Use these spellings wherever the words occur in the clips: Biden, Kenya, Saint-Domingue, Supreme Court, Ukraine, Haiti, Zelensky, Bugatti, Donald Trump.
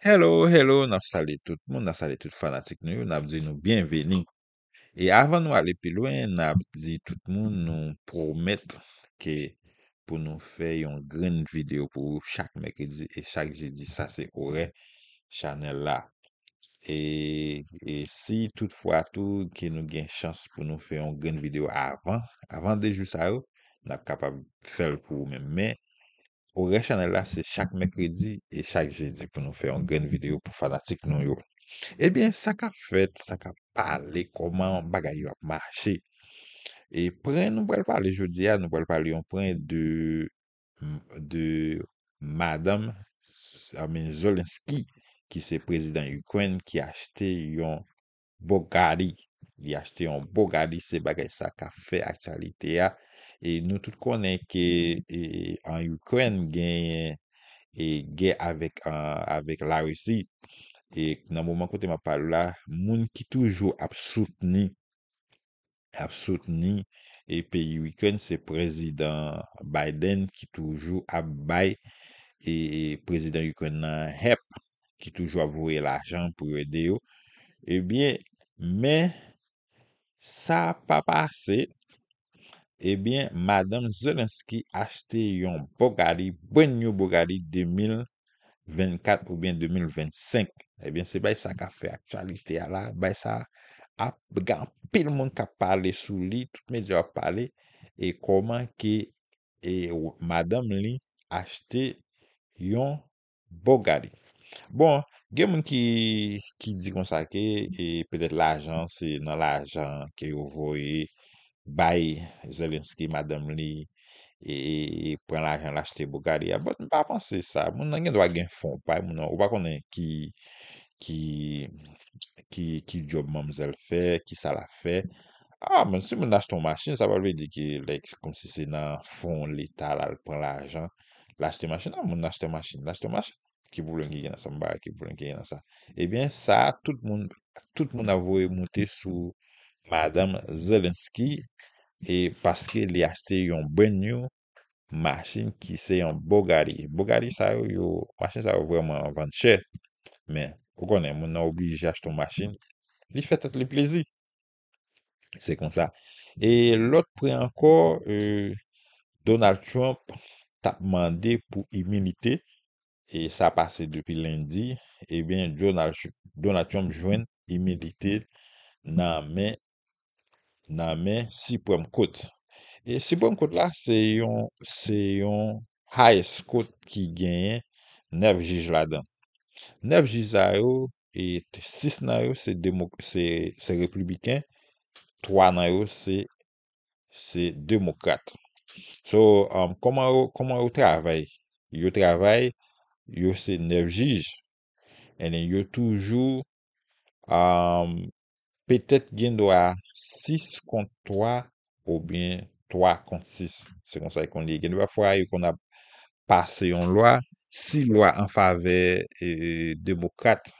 Hello, hello, nap salé tout moun, nap salé tout fanatik nou yo, nap di nou bienveni. E avan nou ale pi loin, nap di tout moun nou promet ke pou nou fè yon green video pou ou chak mekredi e chak jedi, sa se ore chanel la. E si toutfwa tou ke nou gen chans pou nou fè yon green video avan de jou sa yo, nap kapab fèl pou ou men. Men, Ore chanel la, c'est chaque mercredi et chaque jeudi pour nous faire une grande vidéo pour fanatique nous yo. Eh bien, ça qu'a fait, ça qu'a parlé, comment bagay yo a marché. Et pren, nous pouvons parler jeudi, nous pouvons parler on point de Madame Zelensky, qui c'est président Ukraine, qui a acheté un Bugatti. Il a acheté un Bugatti, c'est bagay ça qu'a fait actualité. Et nous tous connaissons qu'en Ukraine, il y a guerre avec la Russie. Et dans le moment où je parle là, les gens qui toujours a soutenu et pays Ukraine, c'est président Biden qui toujours a bail et président Ukraine HEP qui toujours a voué l'argent pour aider. Eh bien, mais ça n'a pas passé. Eh bien, Madame Zelensky a acheté un Bugatti, brand new Bugatti 2024 ou bien 2025. Eh bien, c'est pas ça qui a fait actualité là. Ben ça a pile le monde qui a parlé sous lui, tout les médias ont parlé et comment que Madame Lee a acheté un Bugatti. Bon, il y a des gens qui disent comme ça que peut-être l'argent, c'est dans l'argent que vous voyez. Bay Zelensky, Madame Lee, et prend l'argent l'acheter Bugatti. Bon, je ne pas penser ça. Mon n'en doit gain fond pas, mon ou pas connaît qui job mamsel fait, qui ça la fait. Ah, mais si mon achète ton machine, ça va lui dire que comme si c'est dans fond l'état là, elle prend l'argent, l'acheter machine, ah, mon acheter machine, l'acheter machine. Qui voulait gagner dans ça, qui voulait gagner dans ça. Eh bien, ça tout le monde a voulu monter sous Madame Zelensky, et parce qu'elle a acheté un brand new machine qui c'est un Bugatti. Bugatti, ça, machine, ça, vraiment vendre cher. Mais, vous connaissez, on a obligé d'acheter une machine. Il fait tout le plaisir. C'est comme ça. Et l'autre point encore, Donald Trump t'a demandé pour immunité, et ça a passé depuis lundi. Eh bien, Donald Trump joint immunité dans Supreme Court. Et Supreme Court là, c'est un highest court qui gagne 9 juges là-dedans. 9 juges à eux, et 6 dans eux, c'est républicain, 3 dans eux, c'est démocrate. So, comment ils travaillent? Ils travaillent, c'est 9 juges. Et ils toujours, peut-être qu'il y a 6 contre 3 ou bien 3 contre 6. C'est comme ça qu'on dit. Il y a fois qu'on a passé une loi, 6 lois en faveur démocrate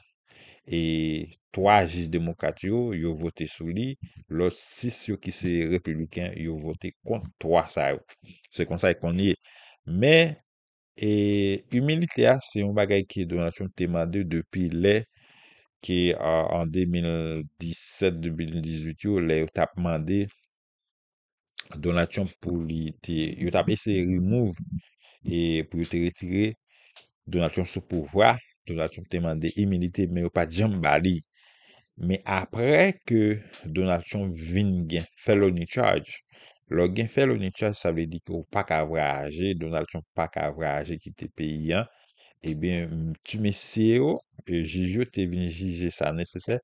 et 3 juges démocrates, ils ont voté sous lui. L'autre 6 qui sont républicains, ils ont voté contre 3. C'est comme ça qu'on dit. Mais l'humilité, c'est un bagage qui est Donald Trump demandé depuis les qui en 2017-2018, il a demandé Donald Trump pour lui, il a essayé de remove et pour te retirer Donald Trump sous pouvoir. Donald Trump a demandé immunité, mais il n'a pas de jambali. Mais après que Donald Trump vient de felony charge, le gain felony charge, ça veut dire qu'il n'a pas qu'à voyager, Donald Trump n'a pas qu'à voyager qui était payant. Eh bien, tu me sais, Jijo te venu juger ça nécessaire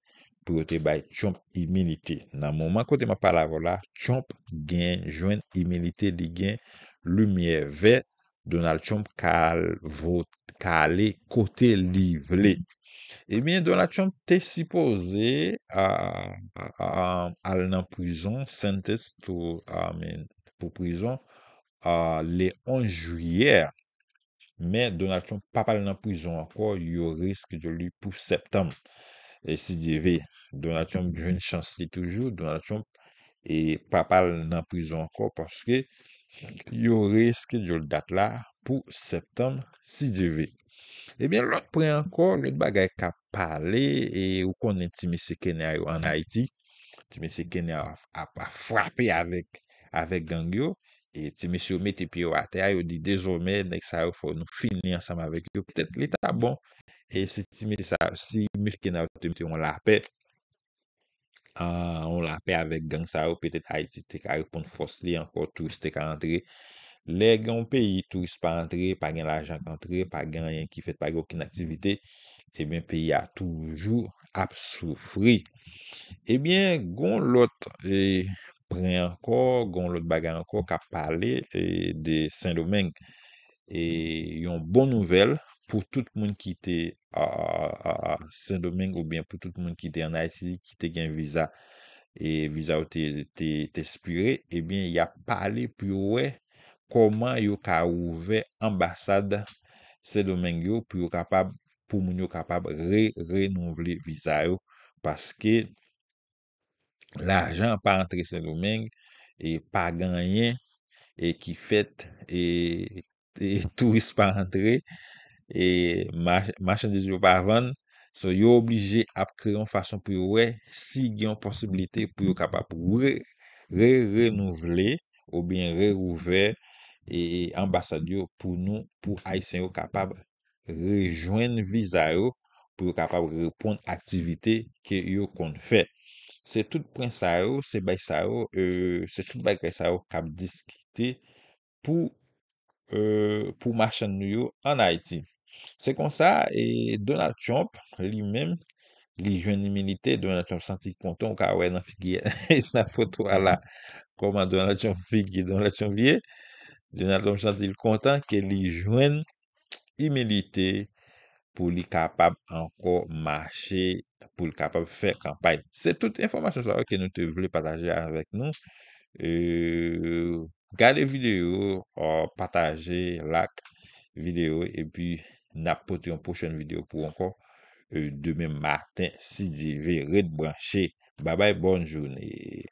pour te bailler Trump immunité. Dans le moment où tu m'as parlé là, Trump gagne, joint immunité, il gagne lumière verte, Donald Trump calé côté livré. Eh bien, Donald Trump t'est supposé aller en prison, sentence pour prison, le 11 juillet. Mais Donald Trump pas parlé en prison encore, il y a risque de lui pour septembre. Et si Dieu Donald Trump a une chance lui toujours, Donald Trump et pas parlé en prison encore parce que il y a risque de date là pour septembre si Dieu Eh bien, l'autre point encore, l'autre bagay qui a parlé, et ou qu'on intime ce Kenya en Haïti, Timé Kenya a frappé avec gang yo, et Timé se mette pied à terre, il dit désormais, nek sa yo faut nous finir ensemble avec yo. Peut-être l'État bon, et si Timé ça, si Kenya on la paix, on la paix avec gang sa yo, peut-être Haïti te ka répondre force li encore tout, te ka entrer. Les grands pays, touristes pas entré, pas gain l'argent entré, pas gain rien qui fait, pas aucune activité, eh bien, pays a toujours à souffrir. Eh bien, gon l'autre, et prend encore, gon l'autre bagarre encore, qu'a parlé de Saint-Domingue. Et yon bonne nouvelle pour tout le monde qui était à Saint-Domingue ou bien pour tout le monde qui était en Haïti, qui était gain visa et visa ou t'es expiré, eh bien, il a parlé plus ouais. Comment yo ka ouvert ambassade Saint-Domingue yo pour capable pour moun yo capable renouveler visa yo parce que l'argent pas entré Saint-Domingue et pas gagné et qui fait et touristes pas entré et marchandises yo pas vendre so yo obligé à créer une façon pour ouais si yon possibilité pour yo capable renouveler ou bien réouvert et ambassadeur pour nous, pour Haïtiens capable rejoindre visa pour capable répondre activité que yo qu'on fait. C'est tout point ça c'est bail ça c'est tout bail ça cap discuter pour marchand yo en Haïti. C'est comme ça et Donald Trump lui-même les jeunes militaires Donald Trump senti content ka ouais dans photo là comment Donald Trump figure Donald Trump vie Donald Trump senti content que les jeunes militaires pour les capables encore marcher pour les capables faire campagne. C'est toute information ça que nous te voulons partager avec nous. Regardez vidéo, partagez like vidéo et puis n'apportez une prochaine vidéo pour encore demain matin, si vous voulez, restez branchés. Bye bye, bonne journée.